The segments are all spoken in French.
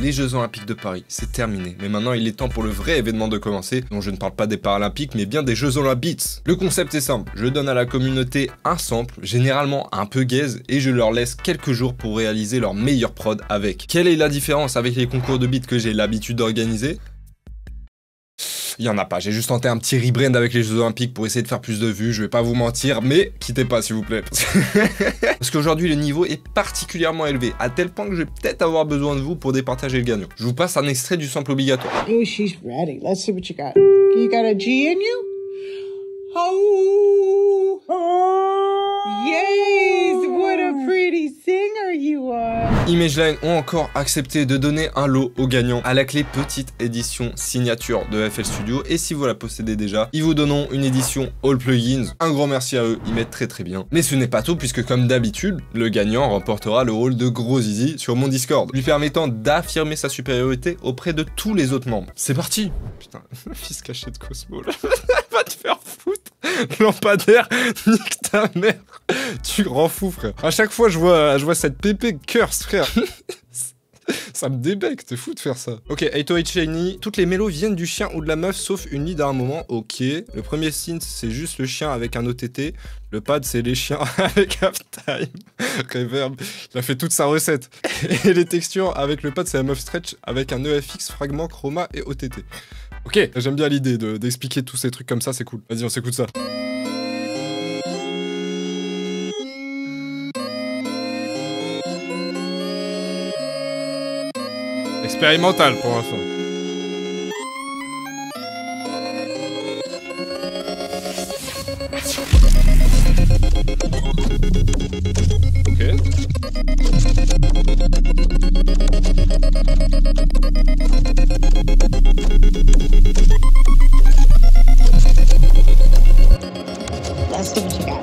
les Jeux Olympiques de Paris, c'est terminé. Mais maintenant, il est temps pour le vrai événement de commencer, dont je ne parle pas des Paralympiques, mais bien des Jeux Olympiques. Le concept est simple, je donne à la communauté un sample, généralement un peu gaze, et je leur laisse quelques jours pour réaliser leur meilleure prod avec. Quelle est la différence avec les concours de beats que j'ai l'habitude d'organiser? Il n'y en a pas, j'ai juste tenté un petit rebrand avec les Jeux Olympiques pour essayer de faire plus de vues, je vais pas vous mentir, mais quittez pas s'il vous plaît. Parce qu'aujourd'hui le niveau est particulièrement élevé, à tel point que je vais peut-être avoir besoin de vous pour départager le gagnant. Je vous passe un extrait du sample obligatoire. Oh, she's ready. Let's see what you got. You got a G in you? Oh, oh. Yes, what a pretty singer you are. ImageLine ont encore accepté de donner un lot aux gagnants à la clé petite édition signature de FL Studio, et si vous la possédez déjà, ils vous donneront une édition all plugins. Un grand merci à eux, ils mettent très bien. Mais ce n'est pas tout, puisque comme d'habitude, le gagnant remportera le rôle de gros zizi sur mon Discord, lui permettant d'affirmer sa supériorité auprès de tous les autres membres. C'est parti. Putain, fils caché de Cosmo là, va te faire foutre. Lampadaire, nique ta mère. Tu rends fou frère. À chaque fois je vois cette pépé curse frère. Ça me débecte, t'es fou de faire ça. Ok, Hey Shiny, toutes les mélos viennent du chien ou de la meuf sauf une lead à un moment, ok. Le premier synth c'est juste le chien avec un OTT, le pad c'est les chiens avec halftime, reverb, il a fait toute sa recette. Et les textures avec le pad c'est la meuf stretch avec un EFX, fragment, chroma et OTT. Ok, j'aime bien l'idée d'expliquer tous ces trucs comme ça, c'est cool. Vas-y on s'écoute ça. Expérimental pour l'instant. Ok. Let's see what you got.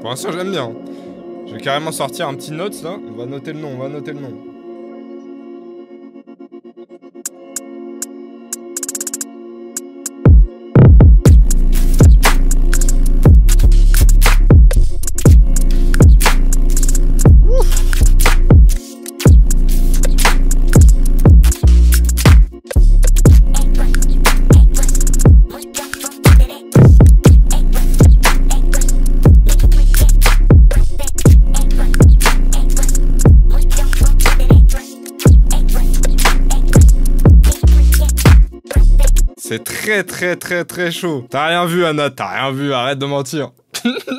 Pour l'instant j'aime bien. Je vais carrément sortir un petit note là. On va noter le nom, on va noter le nom. C'est très chaud. T'as rien vu Anna, t'as rien vu, arrête de mentir.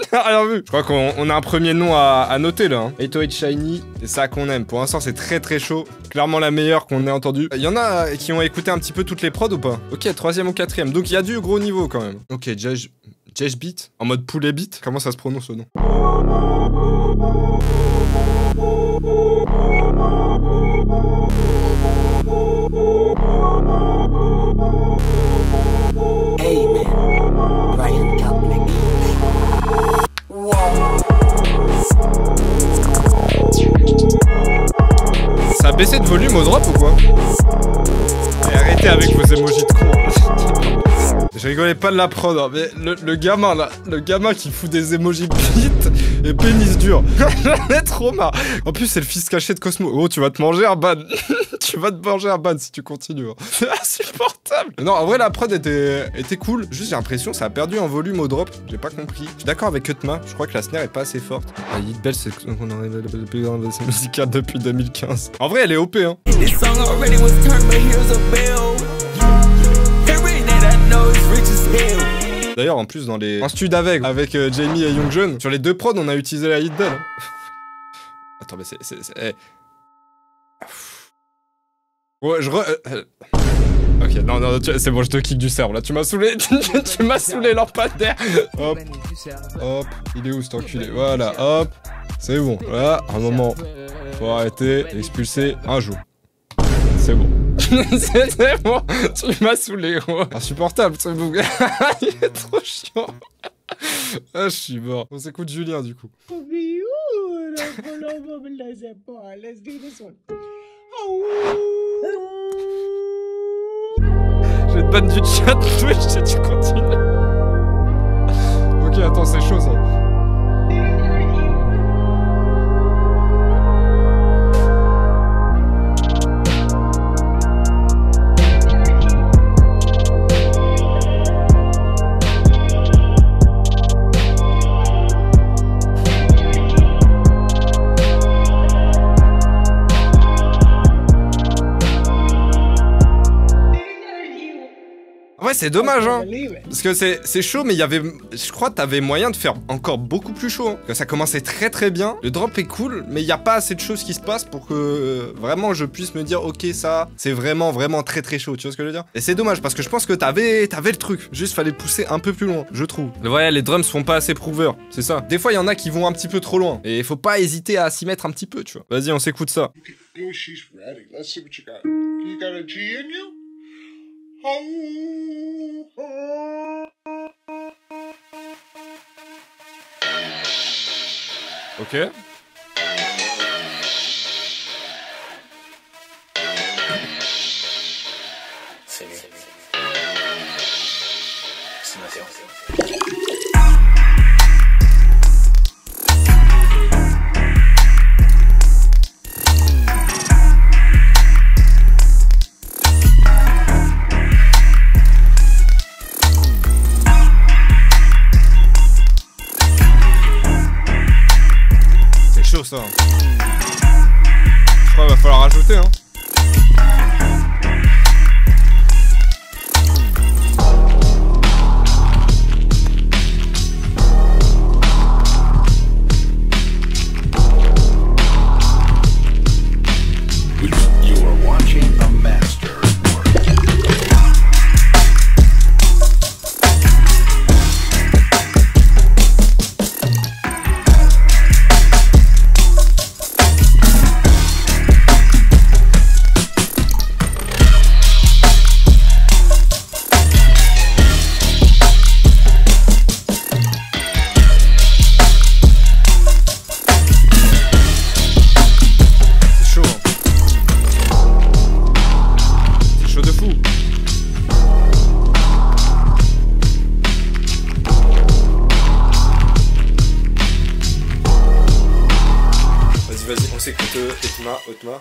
T'as rien vu. Je crois qu'on a un premier nom à noter là. Hein. Hey Shiny, c'est ça qu'on aime. Pour l'instant c'est très chaud. Clairement la meilleure qu'on ait entendue. Il y en a qui ont écouté un petit peu toutes les prods ou pas? Ok, troisième ou quatrième. Donc il y a du gros niveau quand même. Ok, Judge Beat. En mode poulet beat. Comment ça se prononce le nom? Ça a baissé de volume au drop ou quoi? Et arrêtez avec vos émojis de con. Je rigolais pas de la prod, hein, mais le gamin là, le gamin qui fout des émojis bite et pénis dur. J'en ai trop marre. En plus c'est le fils caché de Cosmo. Oh tu vas te manger un ban. Tu vas te manger un ban si tu continues. Hein. C'est insupportable. Non en vrai la prod était cool. Juste j'ai l'impression ça a perdu en volume au drop. J'ai pas compris. Je suis d'accord avec Kutma. Je crois que la snare est pas assez forte. Ah, Yitbell c'est qu'on en est la plus grande version musicale depuis 2015. En vrai elle est OP hein. D'ailleurs, en plus, dans les... En stud avec Jamie et Young-jun, sur les deux prods, on a utilisé la hit bell. Attends, mais c'est... Ouais, Ok, non, c'est bon, je te kick du cerveau, là. Tu m'as saoulé, tu m'as saoulé, lampadaire. Hop, hop, il est où, cet enculé? Voilà, hop, c'est bon. Voilà, un moment, faut arrêter, expulser, un jour. C'est bon. C'est bon, tu m'as saoulé, gros. Insupportable, ce bouc. Il est trop chiant. Ah, je suis mort. On s'écoute Julien, du coup. Oh, ban du chat Twitch et tu continues. Ok, attends, c'est chaud ça. Ouais, c'est dommage, hein. Parce que c'est chaud, mais il y avait... Je crois que t'avais moyen de faire encore beaucoup plus chaud. Hein. Parce que ça commençait très très bien. Le drop est cool, mais il n'y a pas assez de choses qui se passent pour que vraiment je puisse me dire, ok, ça, c'est vraiment vraiment très très chaud. Tu vois ce que je veux dire? Et c'est dommage, parce que je pense que t'avais le truc. Juste, fallait pousser un peu plus loin, je trouve. Ouais, les drums font pas assez prouveurs, c'est ça. Des fois, il y en a qui vont un petit peu trop loin. Et il faut pas hésiter à s'y mettre un petit peu, tu vois. Vas-y, on s'écoute ça. Ok. Ça. Je crois qu'il va falloir rajouter, hein.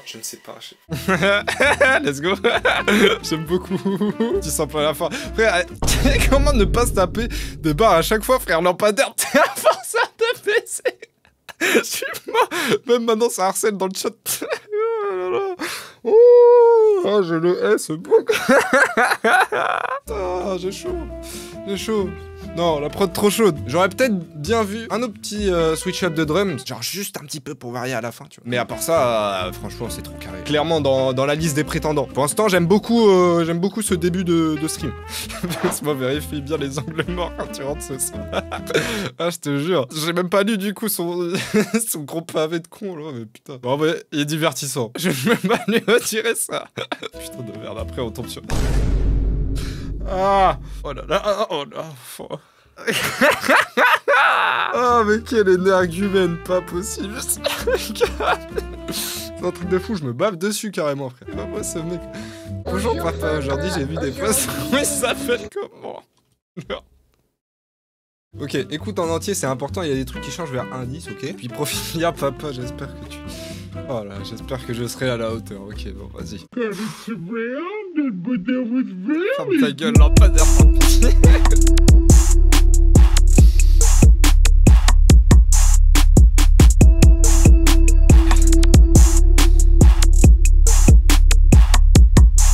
Je ne sais pas. Let's go. J'aime beaucoup. Tu sens pas la fin. Frère, comment ne pas se taper des barres à chaque fois, frère? Lampadaire, t'es à force à te baisser. Je suis mort. Même maintenant, ça harcèle dans le chat. Oh, je le hais, ce bouc. Ah, j'ai chaud. J'ai chaud. Non, la prod trop chaude. J'aurais peut-être bien vu un autre petit switch-up de drums, genre juste un petit peu pour varier à la fin, tu vois. Mais à part ça, franchement, c'est trop carré. Clairement, dans la liste des prétendants. Pour l'instant, j'aime beaucoup ce début de stream. Laisse-moi vérifier bien les angles morts quand tu rentres ce soir. Ah, je te jure. J'ai même pas lu, du coup, son gros pavé de con, là, mais putain. Bon, bah, il est divertissant. Je vais même pas lui retirer ça. Putain de merde, après, on tombe sur... Ah, oh là là, oh là, oh. Oh, mais quelle énergumène, pas possible. C'est un truc de fou, je me bave dessus carrément, frère. Bah, moi, ce mec. Bonjour, papa, aujourd'hui j'ai vu des posts. Mais ça fait comment? Ok, écoute en entier, c'est important, il y a des trucs qui changent vers indice, ok. Puis profite bien, papa, j'espère que tu... Oh là, j'espère que je serai à la hauteur. Ok, bon, vas-y. Ferme ta gueule, lampadaire, sans pitié.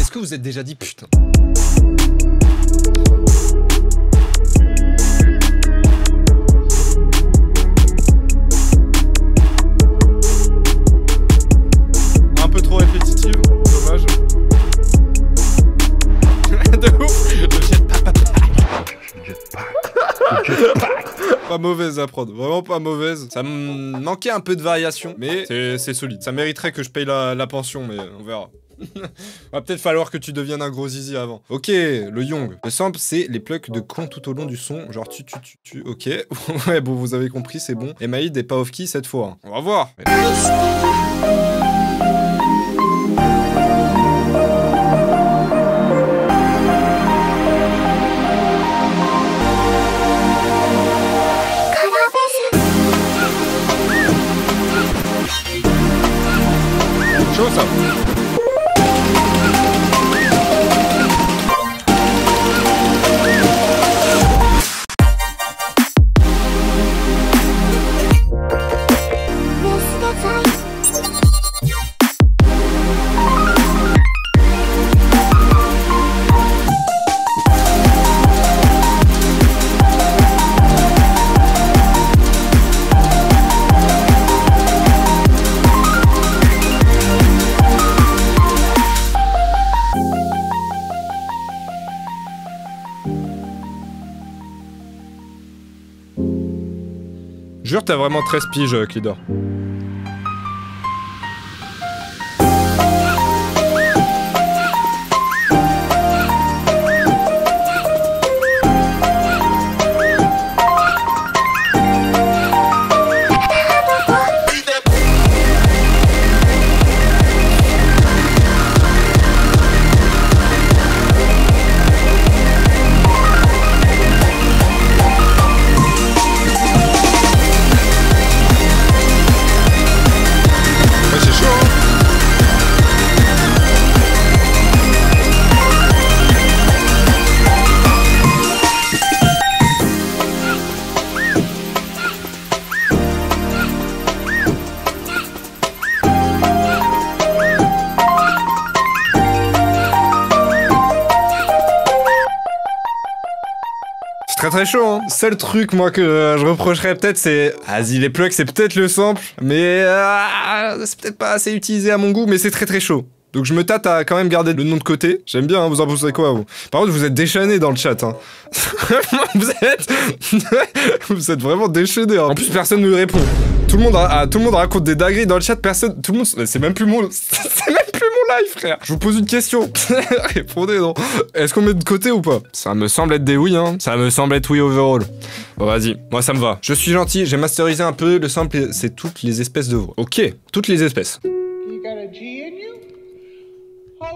Est-ce que vous êtes déjà dit putain? Pas mauvaise à prendre, vraiment pas mauvaise. Ça me manquait un peu de variation, mais c'est solide. Ça mériterait que je paye la pension, mais on verra. Va peut-être falloir que tu deviennes un gros zizi avant. Ok, le yong. Le sample, c'est les plucks de con tout au long du son, genre tu, ok. Ouais, bon, vous avez compris, c'est bon. Et Maïd est pas off-key cette fois, hein. On va voir. t'as vraiment 13 piges, Clidor. Très chaud, hein. Seul truc, moi, que je reprocherais peut-être, c'est... Vas-y, les plugs, c'est peut-être le sample, mais... c'est peut-être pas assez utilisé à mon goût, mais c'est très chaud. Donc je me tâte à quand même garder le nom de côté. J'aime bien, hein, vous en pensez quoi, vous? Par contre, vous êtes déchaînés dans le chat, hein. Vous êtes... vous êtes vraiment déchaînés, hein. En plus, personne ne répond. Tout le monde raconte des dingueries dans le chat, personne... Tout le monde... C'est même plus mon... C'est même plus mon live, frère. Je vous pose une question. Répondez, non. Est-ce qu'on met de côté ou pas? Ça me semble être des oui, hein. Ça me semble être oui overall. Bon, vas-y. Moi, ça me va. Je suis gentil, j'ai masterisé un peu. Le simple, c'est toutes les espèces de voix. Ok, toutes les espèces. Oh,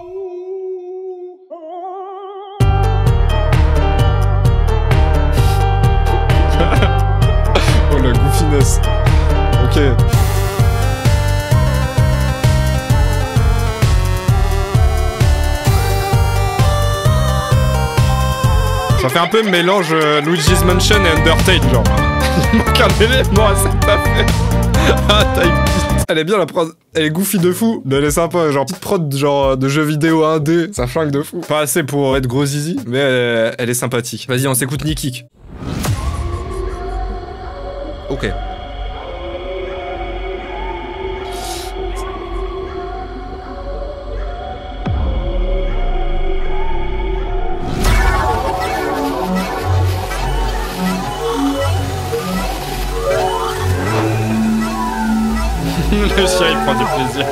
la goofiness. Ok. Ça fait un peu mélange Luigi's Mansion et Undertale, genre. Il manque un élément à cette affaire. Ah, type. Elle est bien la prod. Elle est goofy de fou, mais elle est sympa. Genre, petite prod genre de jeux vidéo 1D. Ça flingue de fou. Pas assez pour être gros zizi, mais elle est sympathique. Vas-y, on s'écoute NIKICK. Ok. Le chien, il prend du plaisir.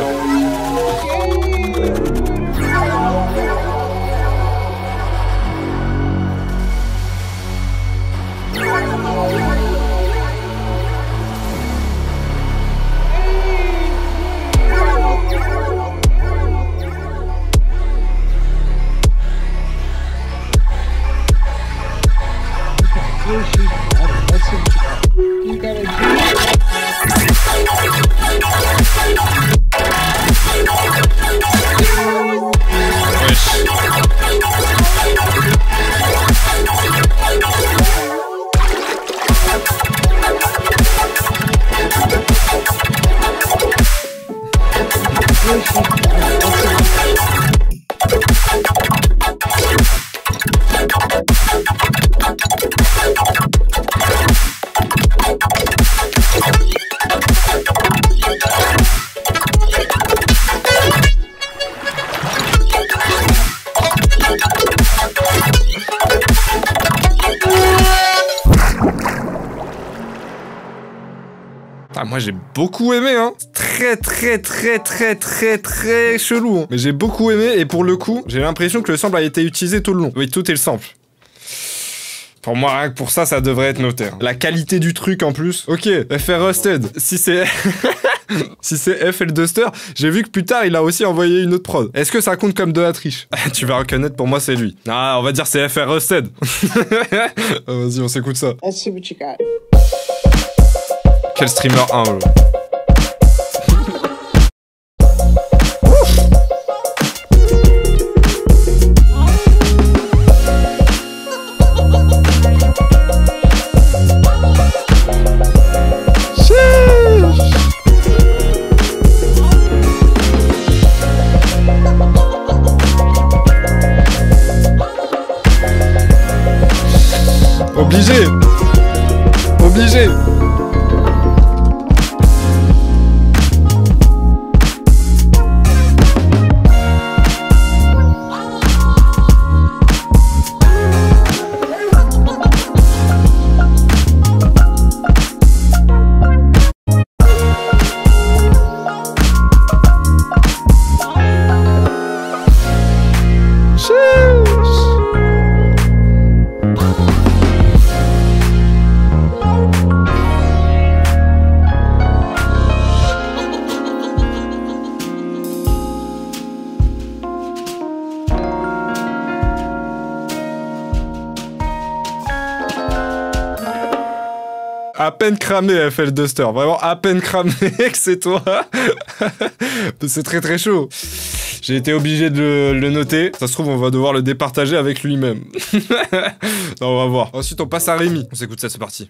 J'ai beaucoup aimé, hein. Très chelou, hein. Mais j'ai beaucoup aimé et pour le coup, j'ai l'impression que le sample a été utilisé tout le long. Oui, tout est le sample. Pour moi, rien que pour ça, ça devrait être noté. Hein. La qualité du truc en plus. Ok, FRusted. Si c'est... si c'est FL Duster, j'ai vu que plus tard, il a aussi envoyé une autre prod. Est-ce que ça compte comme de la triche? Tu vas reconnaître, pour moi, c'est lui. Ah, on va dire c'est FRusted. Vas-y, on s'écoute ça. Let's see what you got. Quel streamer 1, hein, obligé. Obligé. À peine cramé FL Duster, vraiment à peine cramé que c'est toi. C'est très très chaud. J'ai été obligé de le noter. Ça se trouve, on va devoir le départager avec lui-même. Non, on va voir. Ensuite, on passe à Rémi. On s'écoute ça, c'est parti.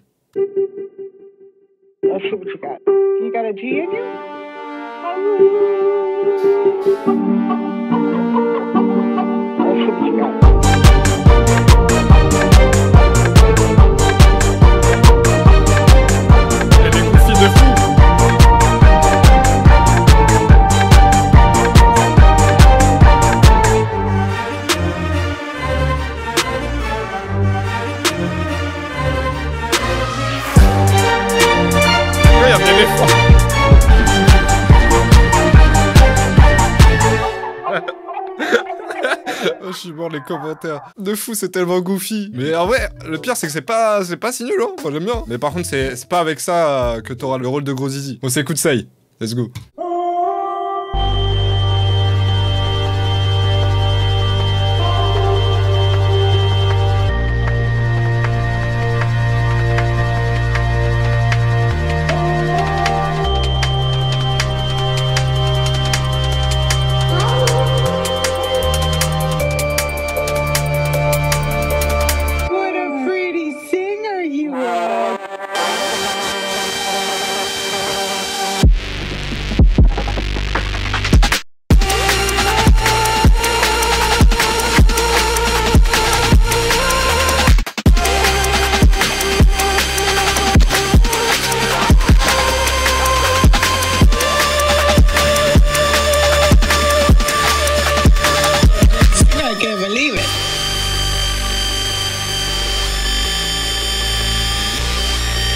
Je suis mort, les commentaires de fou, c'est tellement goofy. Mais en vrai, le pire c'est que c'est pas si nul, hein. Enfin, j'aime bien. Mais par contre, c'est pas avec ça que t'auras le rôle de gros zizi. On s'écoute ça, let's go.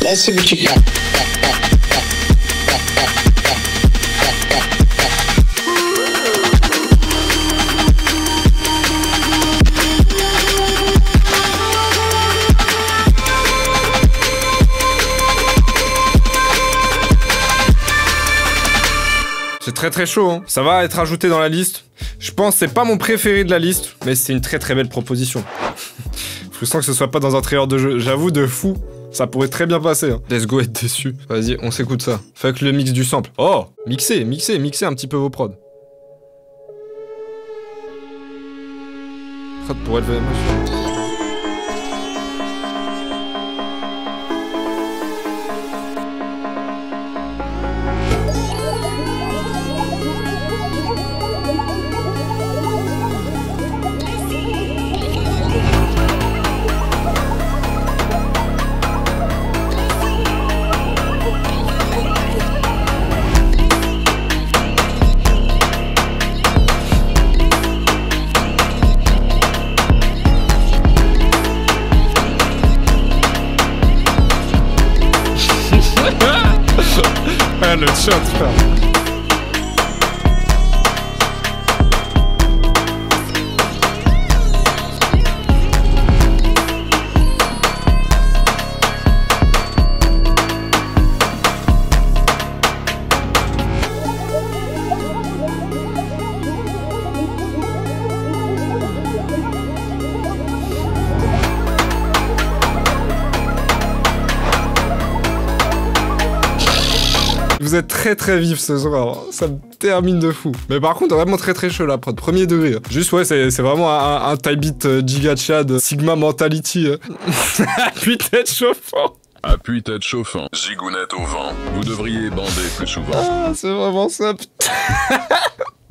Let's see what you got. C'est très très chaud, hein. Ça va être ajouté dans la liste. Je pense que c'est pas mon préféré de la liste, mais c'est une très très belle proposition. Je sens que ce soit pas dans un trailer de jeu, j'avoue, de fou. Ça pourrait très bien passer, hein. Let's go être déçu. Vas-y, on s'écoute ça. Fuck le mix du sample. Oh, mixez un petit peu vos prods. Prod pour élever la machine. Le shot, frère. Vous êtes très très vif ce soir, ça me termine de fou. Mais par contre, vraiment très très chaud la prod, premier degré. Juste ouais, c'est vraiment un type beat giga chad, Sigma mentality. Appuie-tête chauffant. Appuie-tête chauffant, zigounette au vent. Vous devriez bander plus souvent. Ah, c'est vraiment ça, putain.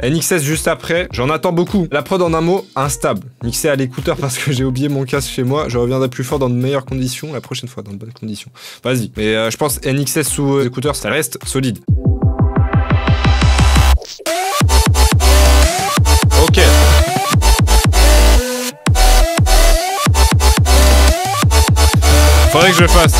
NXS juste après, j'en attends beaucoup. La prod en un mot, instable. Mixé à l'écouteur parce que j'ai oublié mon casque chez moi. Je reviendrai plus fort dans de meilleures conditions la prochaine fois, dans de bonnes conditions. Vas-y. Mais je pense NXS sous écouteur, ça reste solide. Ok. Faudrait que je fasse.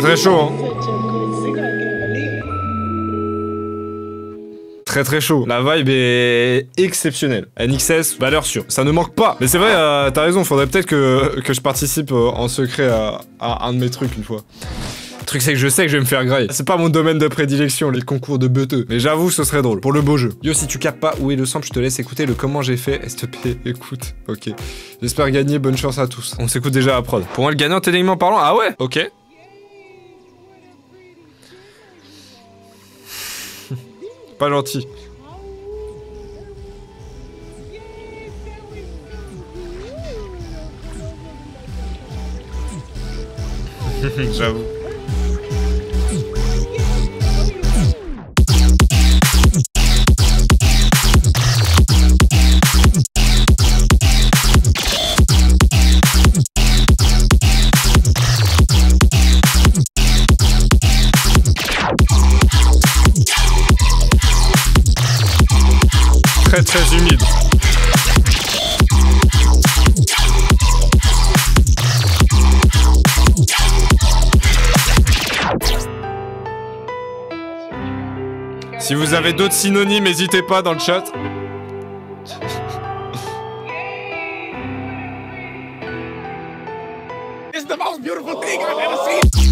très très chaud, hein. Très très chaud. La vibe est exceptionnelle. NXS, valeur sûre. Ça ne manque pas. Mais c'est vrai, t'as raison, faudrait peut-être que je participe en secret à un de mes trucs une fois. Le truc c'est que je sais que je vais me faire grailler. C'est pas mon domaine de prédilection, les concours de beuteux. Mais j'avoue, ce serait drôle. Pour le beau jeu. Yo, si tu capes pas où est le sample, je te laisse écouter le comment j'ai fait. STP, écoute. Ok. J'espère gagner, bonne chance à tous. On s'écoute déjà à prod. Pour moi, le gagnant techniquement parlant. Ah ouais. Ok. Pas gentil. J'avoue. Très humide. Si vous avez d'autres synonymes, n'hésitez pas dans le chat. It's the most beautiful thing I've ever seen.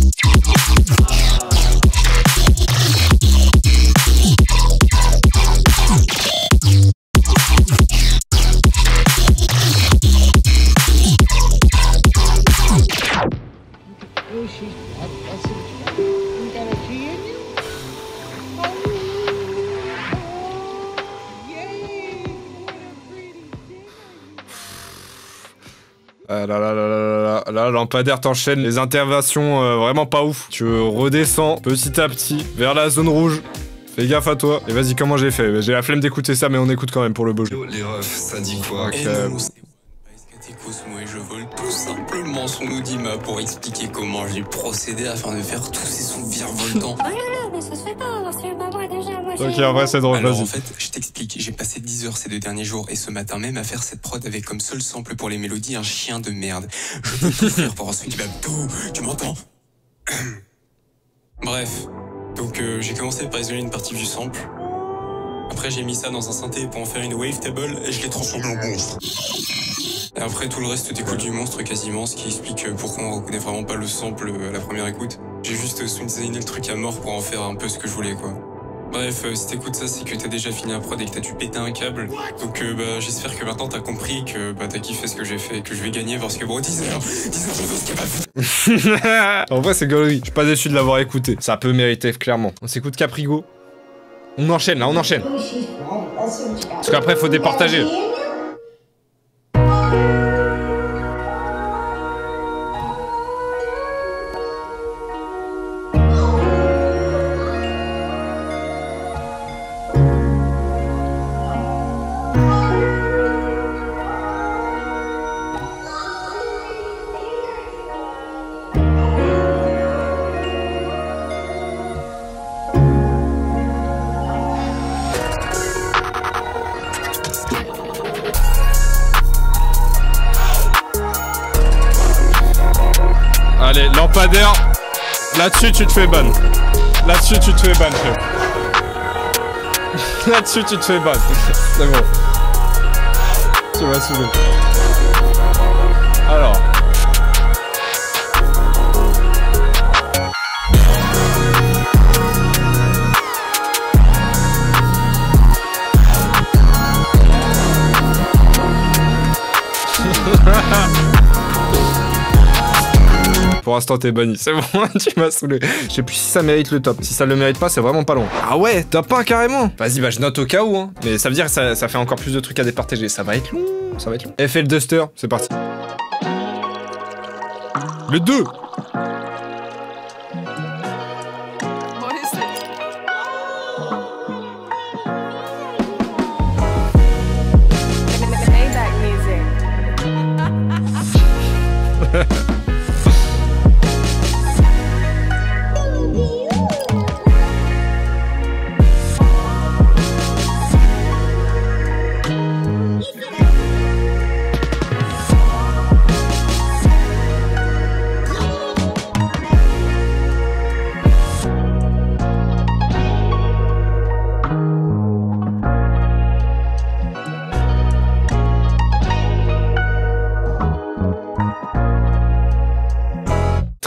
Là, lampadaire t'enchaîne les interventions vraiment pas ouf. Tu redescends petit à petit vers la zone rouge. Fais gaffe à toi. Et vas-y, comment j'ai fait? J'ai la flemme d'écouter ça, mais on écoute quand même pour le beau jeu. Les refs, ça dit quoi? SKT Kosmo et je vole tout simplement son Audima pour expliquer comment j'ai procédé afin de faire tous ces sons virevoltants. Ok, en vrai, c'est drôle, vas-y. En fait, je t'explique, j'ai passé 10 heures ces deux derniers jours et ce matin même à faire cette prod avec comme seul sample pour les mélodies un chien de merde. Je peux tout faire pour ensuite bah, tout, tu m'entends? Bref, donc j'ai commencé par isoler une partie du sample. Après, j'ai mis ça dans un synthé pour en faire une wavetable et je l'ai transformé en monstre. Et après, tout le reste découle du monstre quasiment, ce qui explique pourquoi on reconnaît vraiment pas le sample à la première écoute. J'ai juste sound-designé le truc à mort pour en faire un peu ce que je voulais, quoi. Bref, si t'écoutes ça, c'est que t'as déjà fini la prod et que t'as dû péter un câble. Donc bah, j'espère que maintenant t'as compris que bah, t'as kiffé ce que j'ai fait et que je vais gagner parce que bon, 10 heures, je veux ce qu'elle m'a fait. En vrai, c'est galerie. Je suis pas déçu de l'avoir écouté. Ça peut mériter, clairement. On s'écoute Quaprigo. On enchaîne, là, on enchaîne. Parce qu'après, faut départager. Allez, lampadaire, là-dessus tu te fais ban. Là-dessus tu te fais ban, frère. Là-dessus tu te fais ban. C'est bon. Tu vas soulever. Alors. Pour l'instant, t'es banni. C'est bon, tu m'as saoulé. Je sais plus si ça mérite le top. Si ça le mérite pas, c'est vraiment pas long. Ah ouais, top 1 carrément. Vas-y, bah je note au cas où. Hein. Mais ça veut dire que ça fait encore plus de trucs à départager. Ça va être long. Ça va être long. FL Duster, c'est parti. Le 2.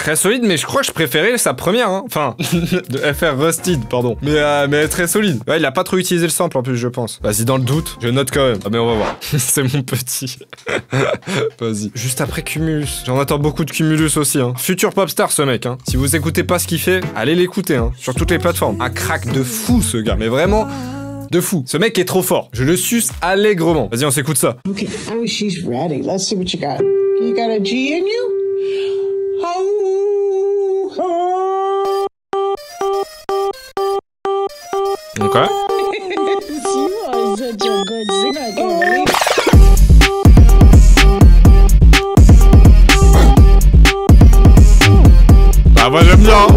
très solide, mais je crois que je préférais sa première, hein. Enfin, de FRusted, pardon. Mais très solide. Ouais, il a pas trop utilisé le sample en plus, je pense. Vas-y, dans le doute, je note quand même. Ah, mais on va voir. C'est mon petit. Vas-y. Juste après Cumulus. J'en attends beaucoup de Cumulus aussi, hein. Futur popstar, ce mec, hein. Si vous écoutez pas ce qu'il fait, allez l'écouter, hein. Sur toutes les plateformes. Un crack de fou, ce gars. Mais vraiment... de fou. Ce mec est trop fort. Je le suce allègrement. Vas-y, on s'écoute ça. Okay. Oh, she's ready. Let's see what you got. You got a G in you? Oh. Okay. You are such a good singer, girl. Ah bah j'aime bien.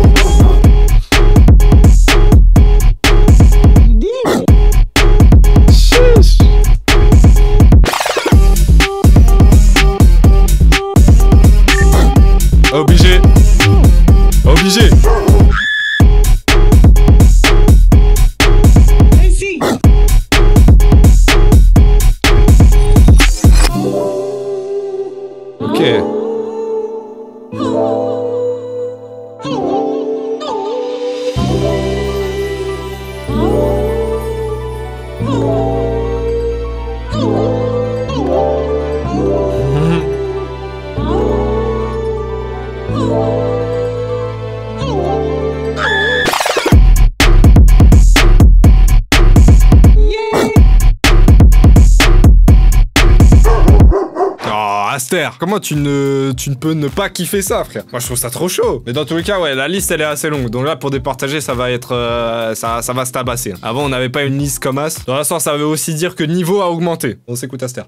Aster, comment tu ne peux ne pas kiffer ça, frère? Moi, je trouve ça trop chaud. Mais dans tous les cas, ouais, la liste, elle est assez longue. Donc là, pour départager, ça va être... ça va se tabasser. Avant, on n'avait pas une liste comme As. Dans la sorte, ça veut aussi dire que niveau a augmenté. On s'écoute, Aster.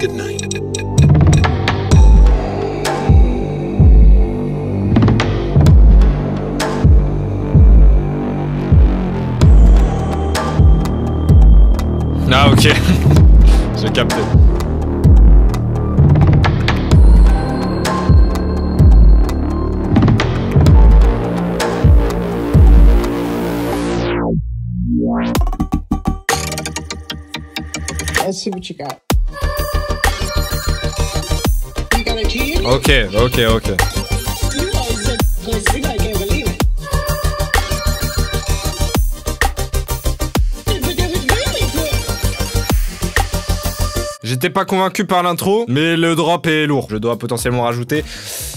Good night. Ah ok, j'ai capté. Let's see what you got. You got a G? Ok. J'étais pas convaincu par l'intro, mais le drop est lourd. Je dois potentiellement rajouter.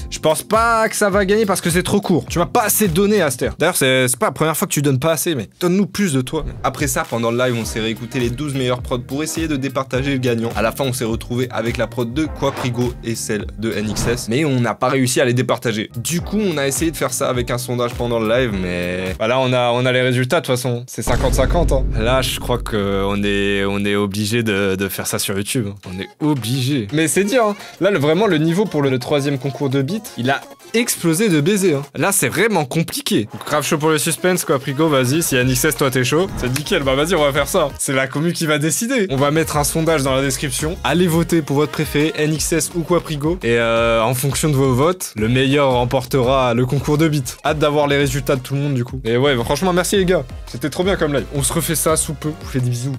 Je pense pas que ça va gagner parce que c'est trop court. Tu m'as pas assez donné, Aster. D'ailleurs, c'est pas la première fois que tu donnes pas assez, mais donne-nous plus de toi. Après ça, pendant le live, on s'est réécouté les 12 meilleures prods pour essayer de départager le gagnant. À la fin, on s'est retrouvé avec la prod de Quaprigo et celle de NXS, mais on n'a pas réussi à les départager. Du coup, on a essayé de faire ça avec un sondage pendant le live, mais voilà, on a les résultats de toute façon. C'est 50-50, hein. Là, je crois qu'on est obligé de faire ça sur YouTube. On est obligé. Mais c'est dire, hein. Là, vraiment, le niveau pour le troisième concours de beat, il a explosé de baiser, hein. Là, c'est vraiment compliqué. Donc, grave chaud pour le suspense, quoi, Prigo, vas-y. Si NXS, toi, t'es chaud, c'est nickel. Bah, vas-y, on va faire ça. C'est la commu qui va décider. On va mettre un sondage dans la description. Allez voter pour votre préféré, NXS ou Quaprigo. Et en fonction de vos votes, le meilleur remportera le concours de beat. Hâte d'avoir les résultats de tout le monde, du coup. Et ouais, bah, franchement, merci, les gars. C'était trop bien comme live. On se refait ça sous peu. Je vous fais des bisous.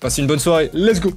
Passez une bonne soirée. Let's go.